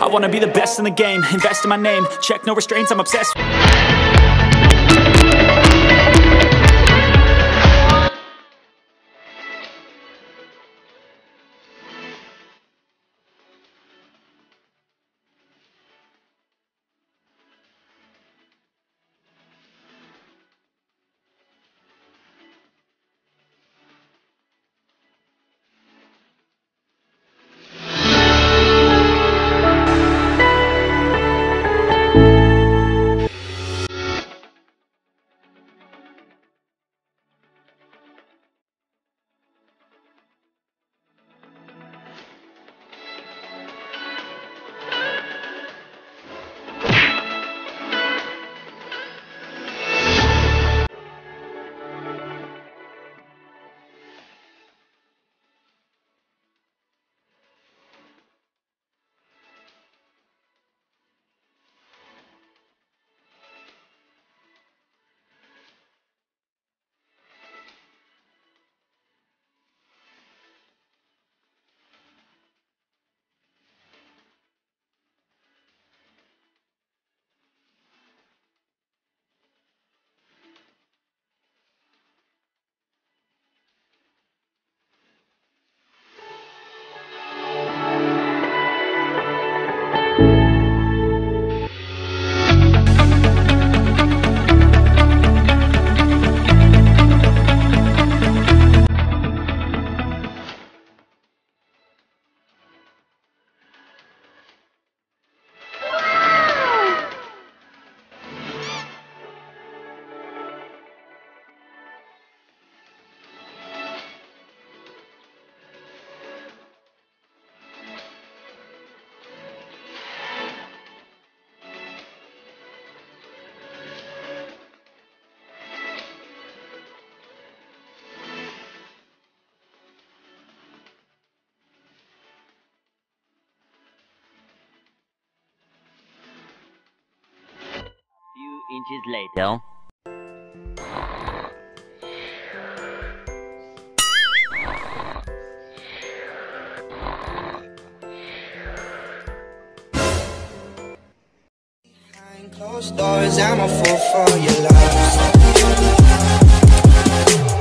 I wanna be the best in the game, invest in my name, check no restraints, I'm obsessed. Inches later. Behind closed doors, I'm a fool for your love.